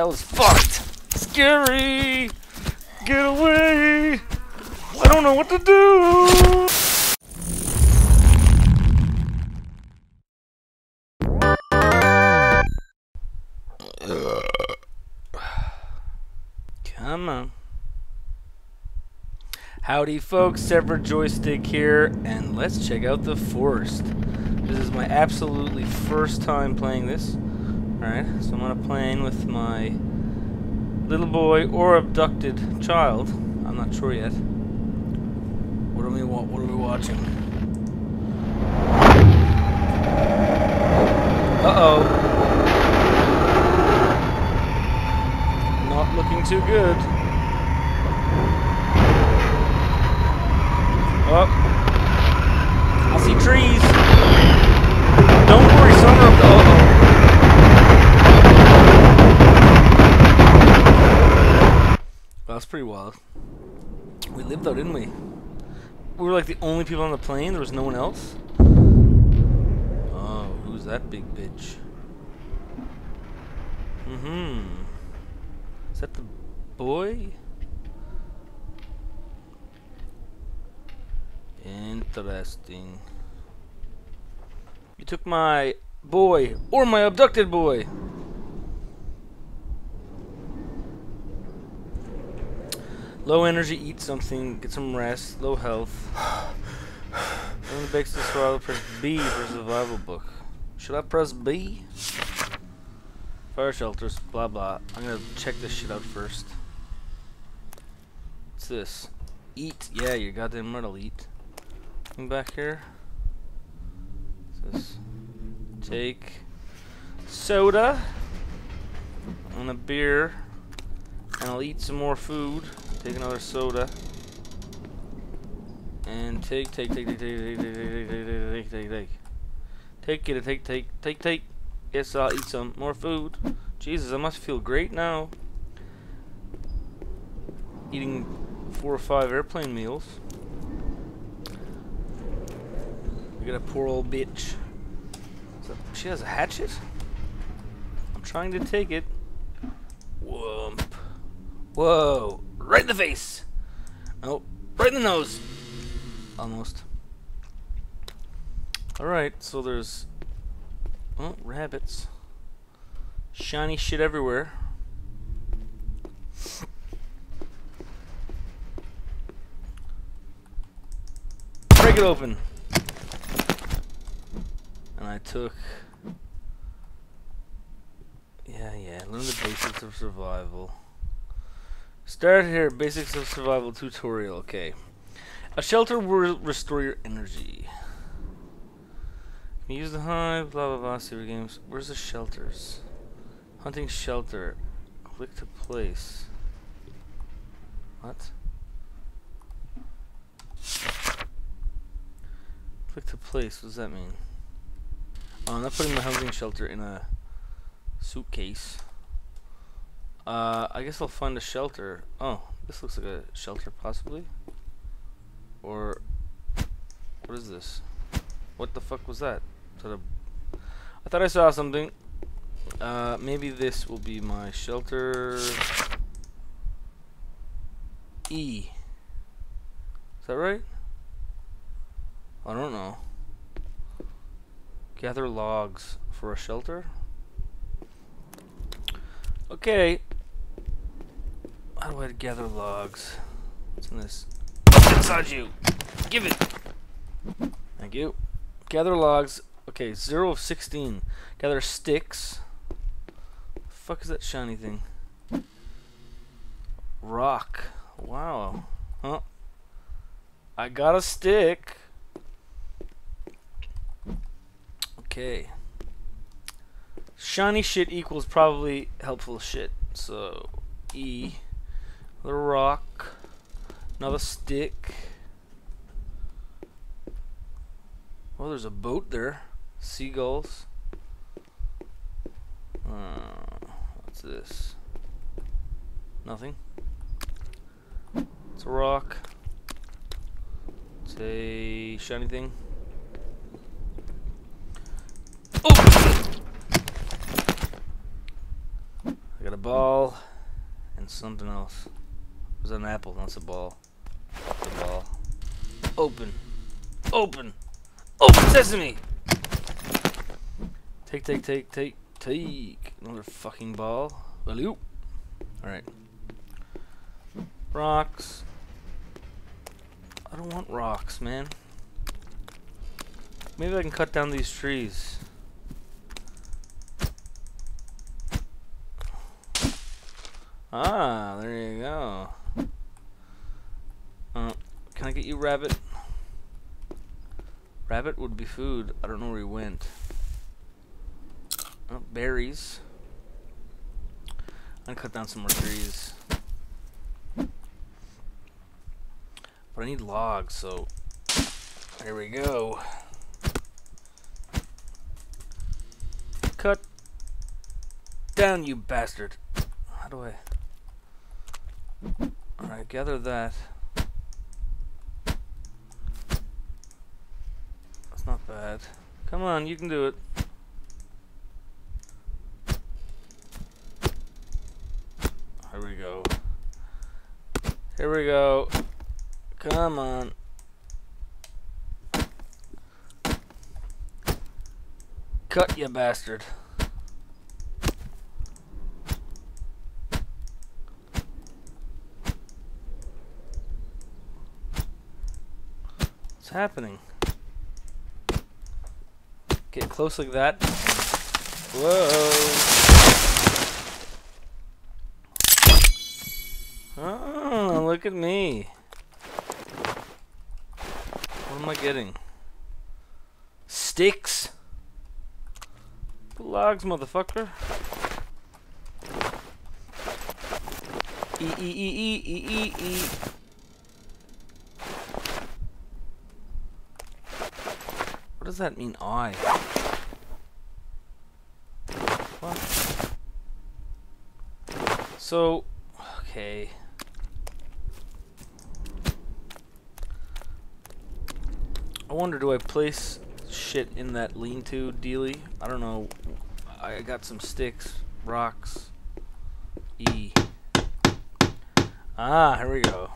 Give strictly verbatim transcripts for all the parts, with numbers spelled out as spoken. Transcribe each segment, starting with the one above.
That was fucked. Scary. Get away. I don't know what to do. Come on. Howdy folks, Severed Joystick here, and let's check out The Forest. This is my absolutely first time playing this. Alright, so I'm on a plane with my little boy or abducted child. I'm not sure yet. What are we, wa what are we watching? Uh-oh. Not looking too good. Oh. I see trees. Don't worry, some are up the... Uh-oh. Well, that's pretty wild. We lived though, didn't we? We were like the only people on the plane. There was no one else. Oh, who's that big bitch? Mm-hmm. Is that the boy? Interesting. You took my boy, or my abducted boy. Low energy, eat something, get some rest, low health. Only begs to swallow, press B for survival book. Should I press B? Fire shelters, blah blah. I'm gonna check this shit out first. What's this? Eat. Yeah, you're goddamn right, I'll eat. Come back here. What's this? Take soda and a beer, and I'll eat some more food. Take another soda. And take, take, take, take, take, take, take, take, take, take, take. Take it, take, take, take, take. Yes, I'll eat some more food. Jesus, I must feel great now. Eating four or five airplane meals. We got a poor old bitch. So she has a hatchet? I'm trying to take it. Whoomp. Whoa. Right in the face. Oh, right in the nose. Almost. Alright, so there's... Oh, rabbits. Shiny shit everywhere. Break it open. And I took... Yeah, yeah. Learn the basics of survival. Start here. Basics of survival tutorial. Okay. A shelter will restore your energy. Use the hive, blah blah blah. Super games. Where's the shelters? Hunting shelter. Click to place. What? Click to place. What does that mean? Oh, I'm not putting my hunting shelter in a suitcase. Uh, I guess I'll find a shelter. Oh, this looks like a shelter, possibly. Or what is this? What the fuck was that? I thought I saw something. Uh, maybe this will be my shelter. E. Is that right? I don't know. Gather logs for a shelter? Okay. How do I gather logs? What's in this? What's inside you? Give it! Thank you. Gather logs. Okay, zero of sixteen. Gather sticks. The fuck is that shiny thing? Rock. Wow. Huh. I got a stick. Okay. Shiny shit equals probably helpful shit. So, E. The rock. Another stick. Oh, there's a boat there. Seagulls. Uh, what's this? Nothing. It's a rock. It's a shiny thing. Oh! I got a ball and something else. It was an apple, that's a ball. The ball. Open. Open. Open sesame! Take, take, take, take, take. Another fucking ball. All right. Rocks. I don't want rocks, man. Maybe I can cut down these trees. Ah, there you go. Uh, can I get you rabbit? Rabbit would be food. I don't know where he went. Oh, berries. I'm gonna cut down some more trees. But I need logs, so here we go. Cut down, you bastard. How do I... Alright, gather that. That's not bad. Come on, you can do it. Here we go. Here we go. Come on. Cut, you bastard. What's happening? Get close like that. Whoa. Oh, look at me. What am I getting? Sticks? Logs, motherfucker. E e e e e e. What does that mean, I? What? So, okay. I wonder, do I place shit in that lean-to dealie? I don't know. I got some sticks, rocks, E. Ah, here we go.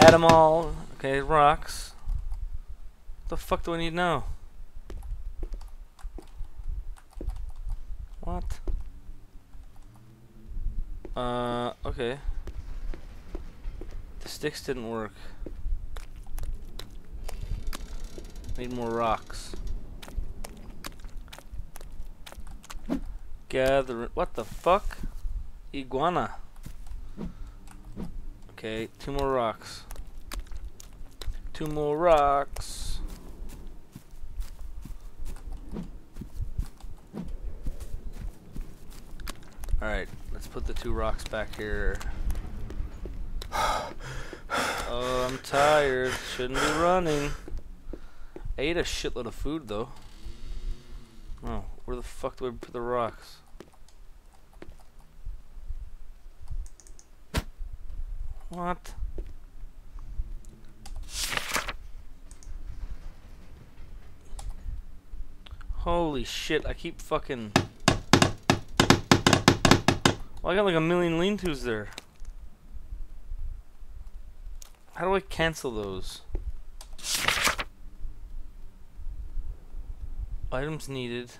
Add them all. Okay, rocks. What the fuck do I need now? What? Uh, okay. The sticks didn't work. Need more rocks. Gather. What the fuck? Iguana. Okay, two more rocks. Two more rocks. Alright, let's put the two rocks back here. Oh, I'm tired. Shouldn't be running. I ate a shitload of food, though. Oh, where the fuck do I put the rocks? What? Holy shit, I keep fucking... Well, I got like a million lean-tos there. How do I cancel those? Items needed.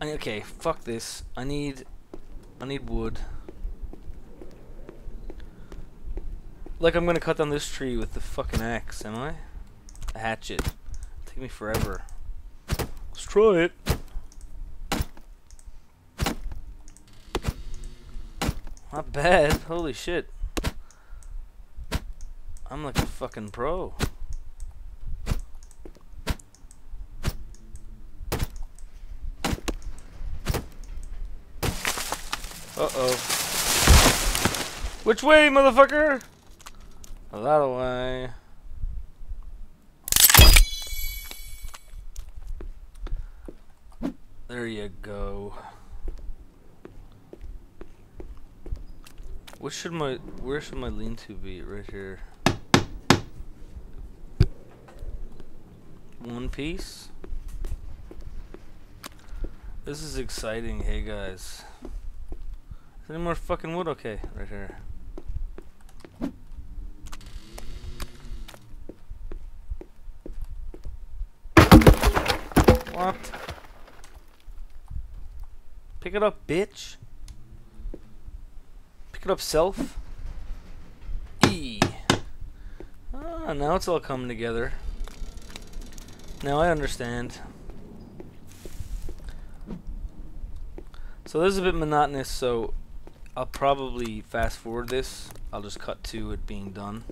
I, okay, fuck this. I need, I need wood. Like I'm gonna cut down this tree with the fucking axe, am I? A hatchet. Take me forever. Let's try it. Not bad. Holy shit. I'm like a fucking pro. Uh-oh. Which way, motherfucker? That way. There you go. What should my, where should my lean-to be? Right here. One piece. This is exciting. Hey guys, is there any more fucking wood? Okay, right here. What? Pick it up, bitch. Pick it up, self. E. Ah, now it's all coming together. Now I understand. So this is a bit monotonous, so I'll probably fast forward this. I'll just cut to it being done.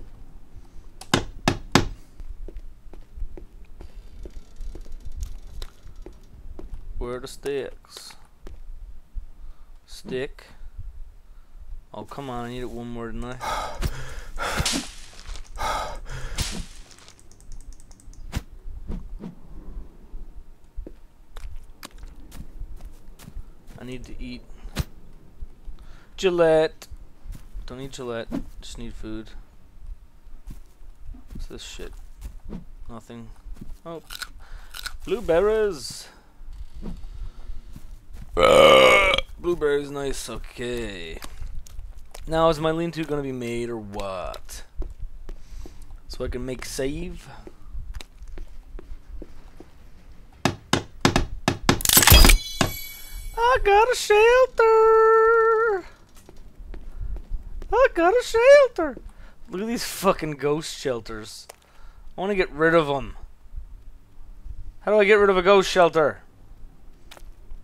Where are the sticks? Stick. Oh, come on, I need it one more than I. I need to eat. Gillette. Don't need Gillette. Just need food. What's this shit? Nothing. Oh, blueberries. Blueberries, nice. Okay. Now is my lean-to gonna be made or what? So I can make save. I got a shelter! I got a shelter! Look at these fucking ghost shelters. I want to get rid of them. How do I get rid of a ghost shelter?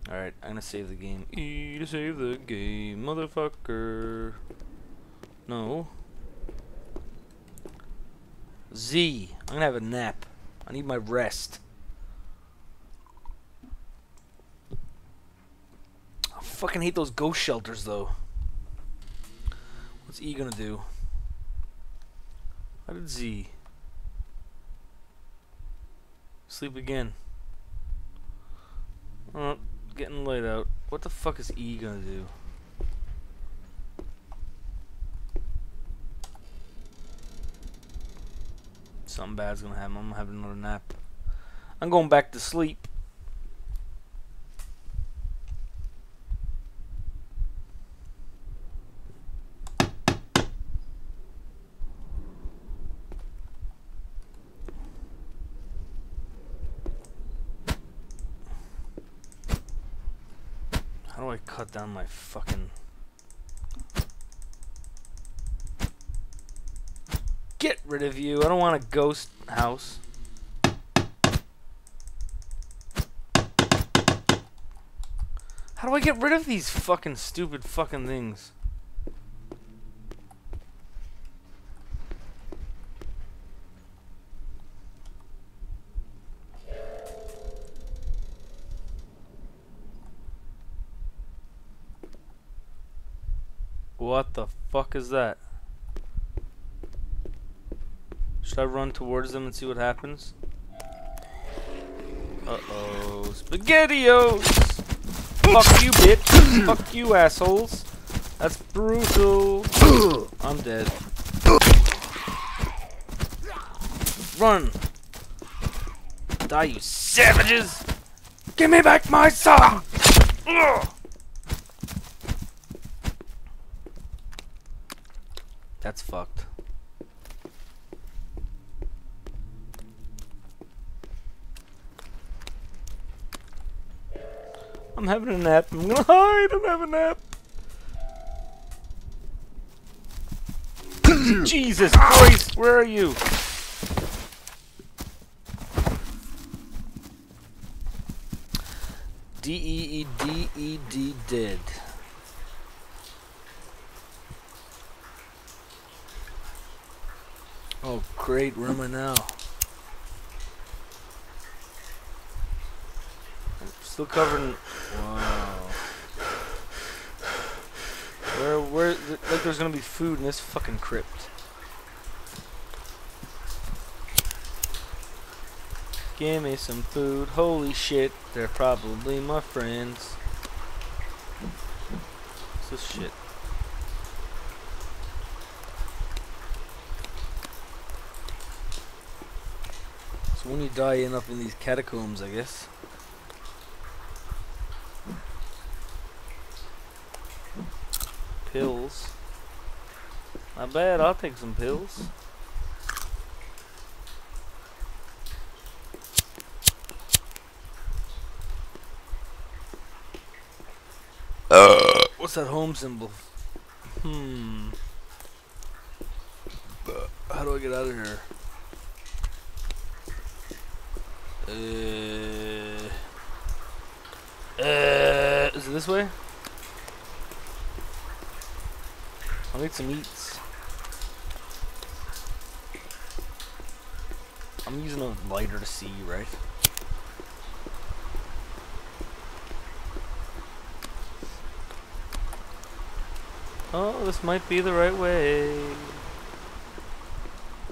Alright, I'm going to save the game. E to save the game, motherfucker. No. Z. I'm going to have a nap. I need my rest. I fucking hate those ghost shelters though. What's E gonna do? How did Z? Sleep again. Oh, getting light out. What the fuck is E gonna do? Something bad's gonna happen. I'm gonna have another nap. I'm going back to sleep. Cut down my fucking. Get rid of you. I don't want a ghost house. How do I get rid of these fucking stupid fucking things? What the fuck is that? Should I run towards them and see what happens? Uh-oh. SpaghettiOs! Fuck you, bitch! Fuck you, assholes! That's brutal! I'm dead. Run! Die, you savages! Give me back my son! Ugh. That's fucked. I'm having a nap. I'm gonna hide and have a nap. Jesus Christ, where are you? D E E D E D dead. Oh great, where am I now? I'm still covering. Wow. Where, where? Th like there's gonna be food in this fucking crypt. Give me some food. Holy shit, they're probably my friends. What's this shit? When you die, you end up in these catacombs, I guess. pills. Not bad, I'll take some pills. Uh, what's that home symbol? Hmm. How do I get out of here? Uh, uh, is it this way? I'll make some eats. I'm using a lighter to see, right? Oh, this might be the right way.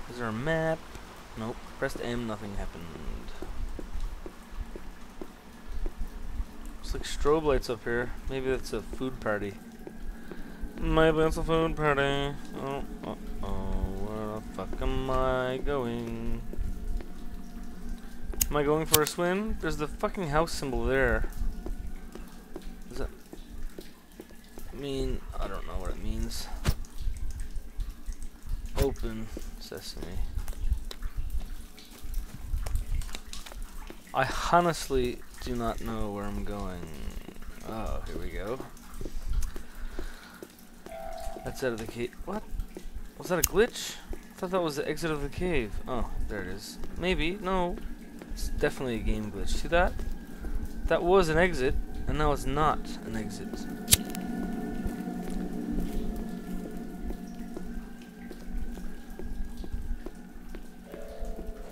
Is there a map? Nope. Pressed M, nothing happened. Looks like strobe lights up here. Maybe that's a food party. Maybe that's a food party. Oh, oh, oh. Where the fuck am I going? Am I going for a swim? There's the fucking house symbol there. Is that... I mean, I don't know what it means. Open sesame. I honestly do not know where I'm going. Oh, here we go. That's out of the cave. What? Was that a glitch? I thought that was the exit of the cave. Oh, there it is. Maybe. No. It's definitely a game glitch. See that? That was an exit, and now it's not an exit.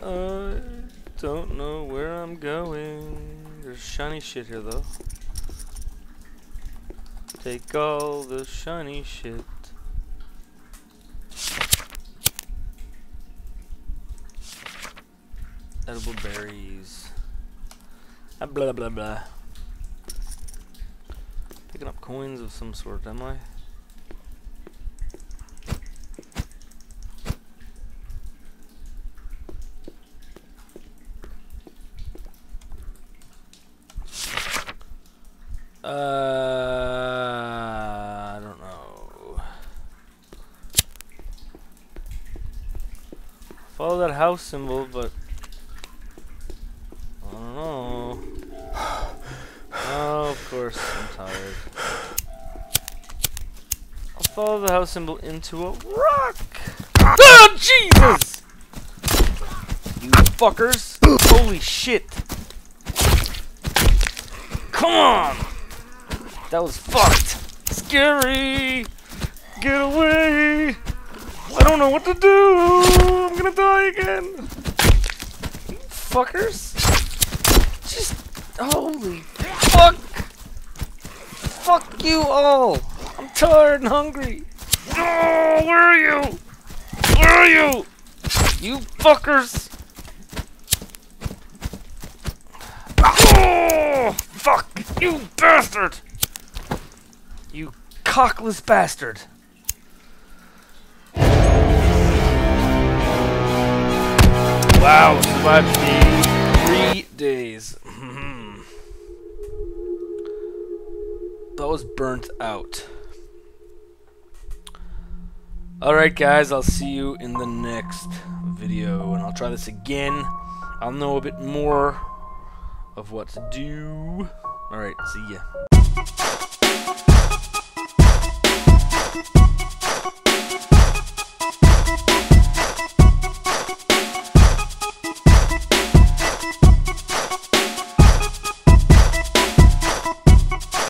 I don't know where I'm going. There's shiny shit here though. Take all the shiny shit. Edible berries. Ah, blah blah blah. Picking up coins of some sort, am I? Uh, I don't know. Follow that house symbol, but I don't know. Oh, of course, I'm tired. I'll follow the house symbol into a rock. Oh, Jesus! You fuckers! Holy shit! Come on! That was fucked! Scary! Get away! I don't know what to do! I'm gonna die again! Fuckers! Just... holy fuck! Fuck you all! I'm tired and hungry! Oh, where are you? Where are you? You fuckers! Oh! Fuck! You bastard! You cockless bastard! Wow, survived the three days. That was burnt out. Alright guys, I'll see you in the next video, and I'll try this again. I'll know a bit more of what to do. Alright, see ya.